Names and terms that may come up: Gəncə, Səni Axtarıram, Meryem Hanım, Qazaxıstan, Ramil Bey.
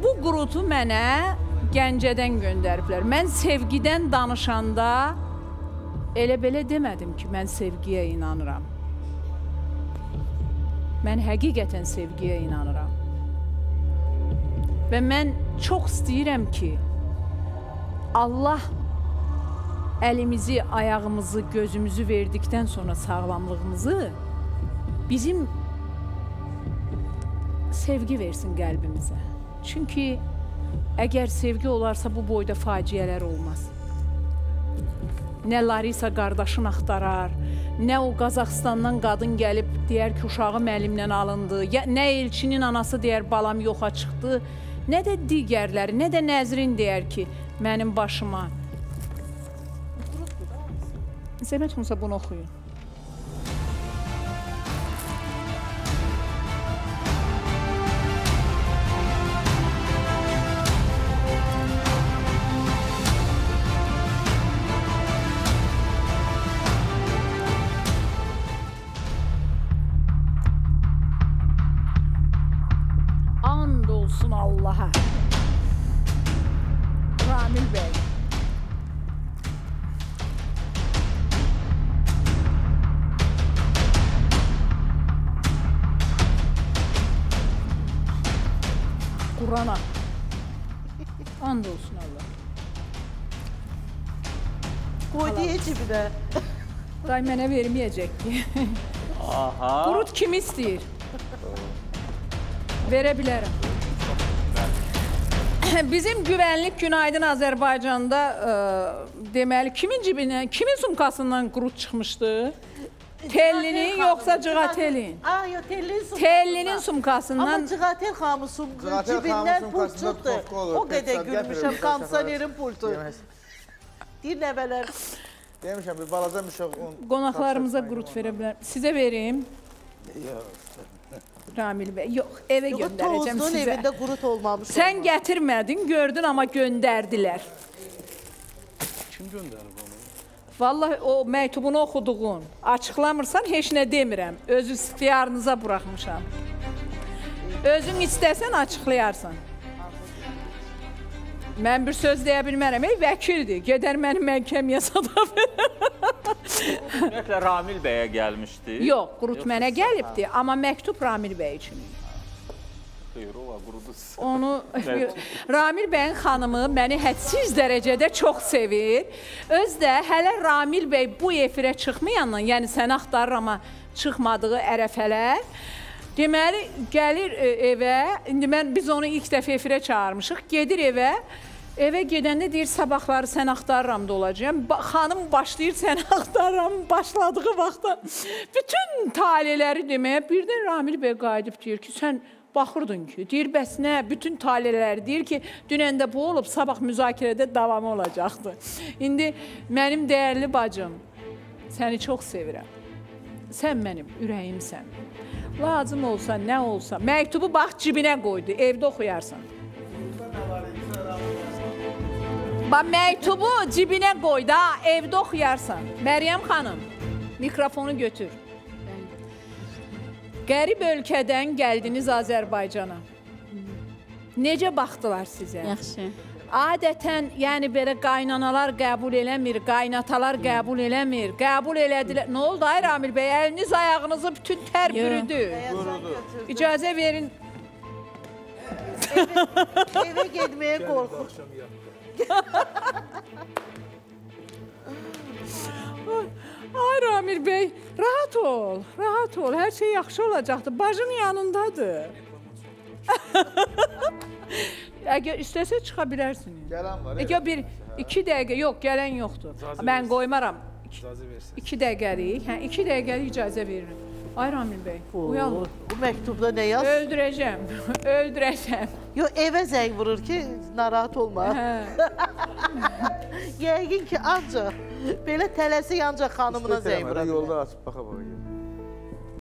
Bu qrutu mənə Gəncədən göndəriblər. Mən sevgidən danışanda elə belə demədim ki, mən sevgiyə inanıram. Mən həqiqətən sevgiyə inanıram. Və mən çox istəyirəm ki, Allah əlimizi, ayağımızı, gözümüzü verdikdən sonra sağlamlığımızı bizim sevgi versin qəlbimizə. Çünki əgər sevgi olarsa, bu boyda faciələr olmaz. Nə Larisa qardaşın axtarar, nə o Qazaxıstandan qadın gəlib deyər ki, uşağım əlimdən alındı, nə Elçinin anası deyər, balam yoxa çıxdı, nə də digərləri, nə də Nəzrin deyər ki, mənim başıma. Zəhmət olmasa bunu oxuyun. Allah'a. Ramil Bey. Kur'an'a. And olsun Allah. Koy diyeci bir de. Day mənə vermeyecek ki. Qurut kim istəyir? Verə bilərəm. Bizim güvenlik günaydın Azerbaycan'da demeli kimin cibine, kimin sumkasından qrut çıkmıştı? Tellinin yoksa cığatelin? Yok, tellinin sumkasından. Ama cığatel hamı cibinden pul çıktı. O kadar gülmüşüm, kansanerin pultu. Dinlemeler. Demişim, bir balaca bir şey. Qonaqlarımıza qrut verebilirim. Size vereyim. Yok. Ramil Bey, yok eve göndereceğim size. Evinde qrut olmamış. Sen olmaz. Getirmedin, gördün ama gönderdiler. Kim gönderdi bunu? Vallahi o mektubunu okuduğun, açıklamırsan heç ne demirəm. Öz istiyarınıza bırakmışam. Özün istəsən açıklayarsan. Mən bir söz deyə bilmərəm, ey vəkildir, gedər mənim məhkəməyə sadaf edər. Ramil Bey'e gəlmişdi. Yox, qrut mənə gəlibdi, amma məktub Ramil Bey üçün. Onu Ramil Bey'in xanımı məni hədsiz dərəcədə çox sevir. Öz də hələ Ramil Bey bu efirə çıxmayandan, yəni səni axtarır amma çıxmadığı ərəfələr, deməli, gəlir evə, indi biz onu ilk dəfə efirə çağırmışıq, gedir evə, evə gedəndə deyir, sabahları sən axtarıramda olacağım. Xanım başlayır, sən axtarıram başladığı vaxtda. Bütün taleləri deməyə, birdən Ramil Bey qayıdıb deyir ki, sən baxırdın ki, deyir, bəs nə? Bütün taleləri deyir ki, dünən də bu olub, sabah müzakirədə davamı olacaqdı. İndi mənim dəyərli bacım, səni çox sevirəm. Sən mənim, ürəyimsən. Lazım olsa, nə olsa, məktubu bax cibinə qoydu, evdə oxuyarsan. Bax, məktubu cibinə qoydu, evdə oxuyarsan. Meryem Hanım, mikrofonu götür. Qərib ölkədən gəldiniz Azərbaycana. Necə baxdılar sizə? Yaxşı. Adətən, yəni belə qaynanalar qəbul eləmir, qaynatalar qəbul eləmir, qəbul elədilər. Nə oldu ay Ramil Bey, əliniz ayağınızı bütün tər bürüdü. İcazə verin. Evə getməyə qorxur. Ay Ramil Bey, rahat ol, rahat ol, hər şey yaxşı olacaqdır, bacın yanındadır. Əgər istəsə çıxa bilərsiniz. Gələn var, evet. Bir, iki dəqiqə, yox, gələn yoxdur. Mən qoymaram. İki dəqiqəlik, hə, iki dəqiqəlik icazə veririm. Ay Ramil Bey, uyanın. Bu məktubda nə yaz? Öldürəcəm, öldürəcəm. Yox, evə zəng vurur ki, narahat olma. Yəqin ki, ancaq, belə tələsi ancaq xanımına zəng vurur. Yolda açıb, baxa, baxa.